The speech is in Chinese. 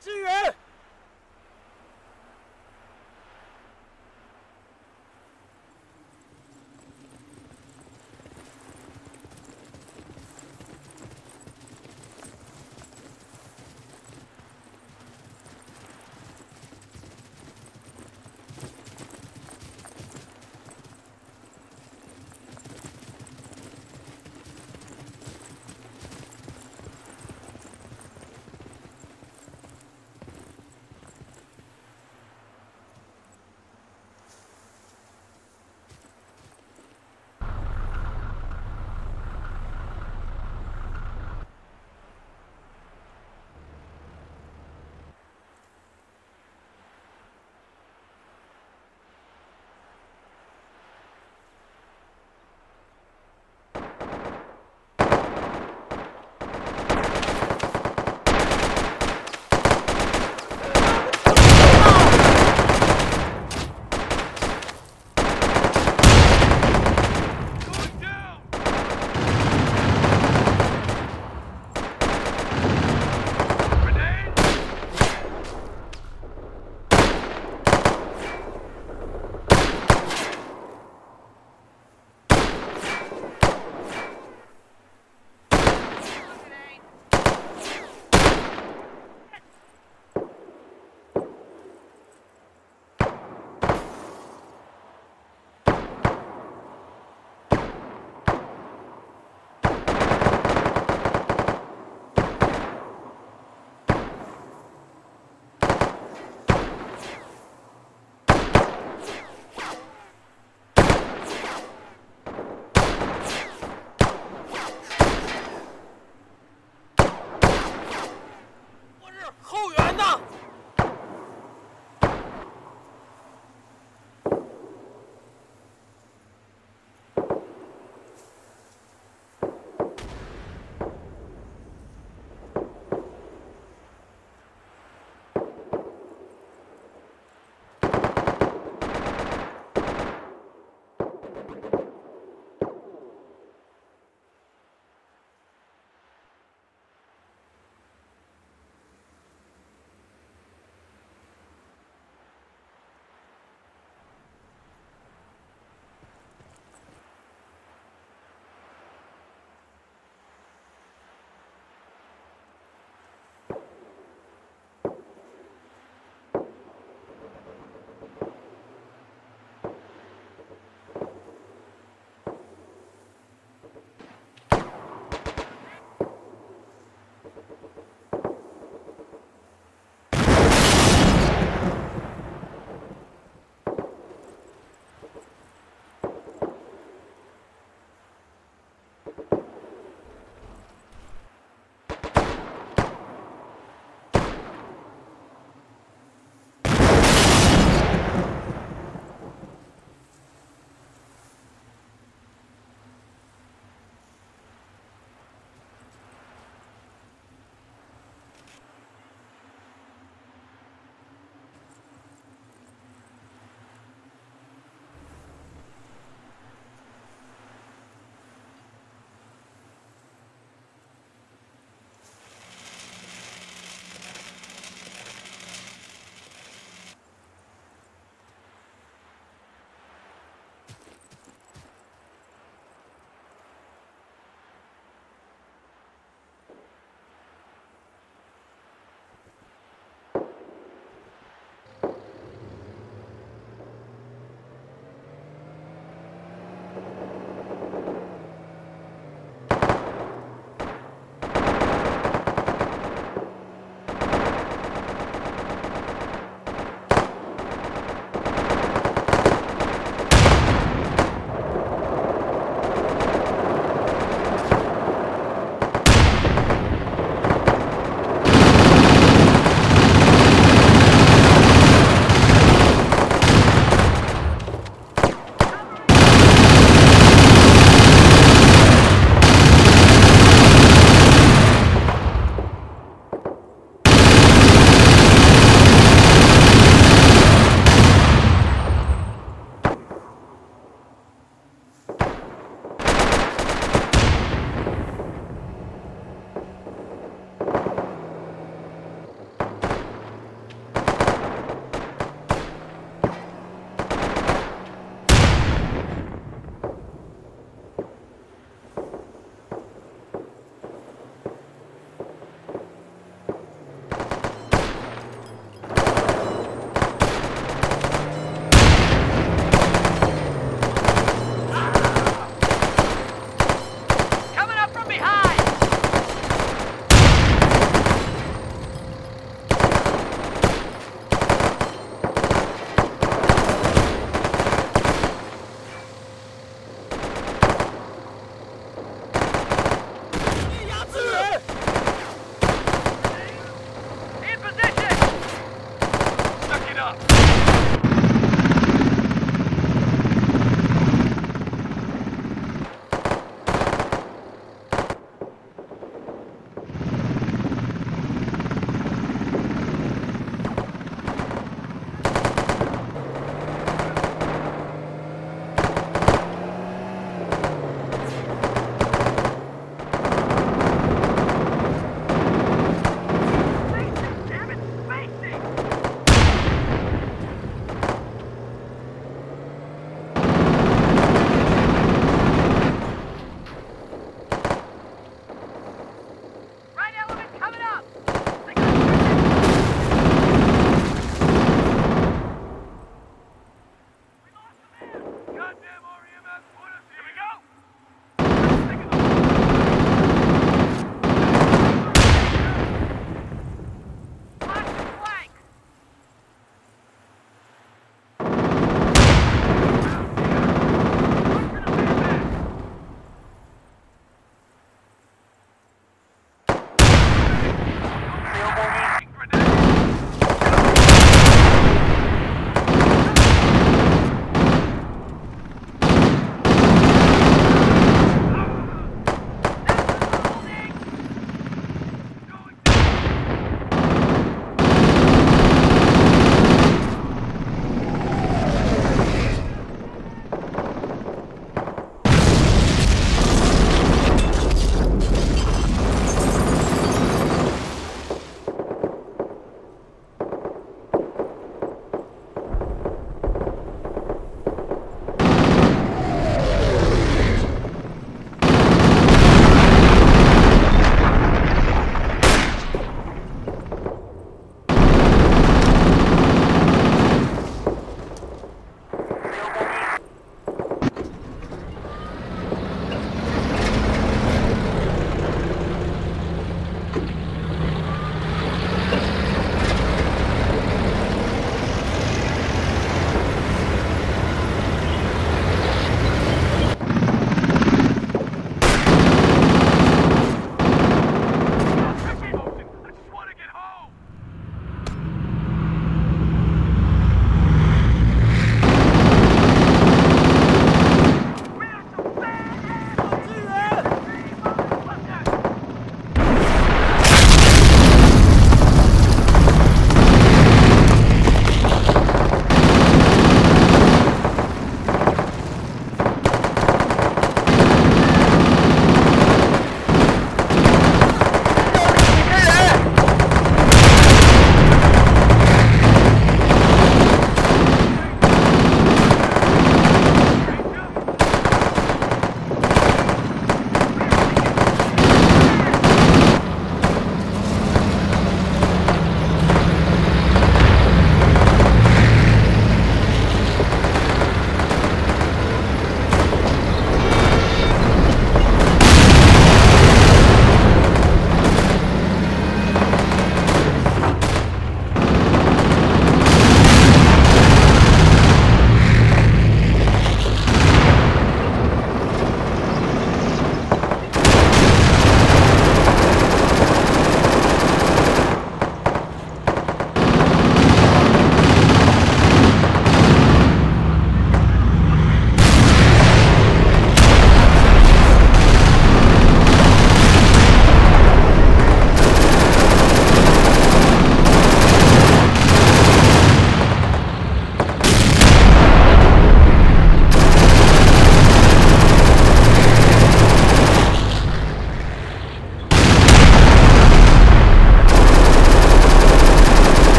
支援。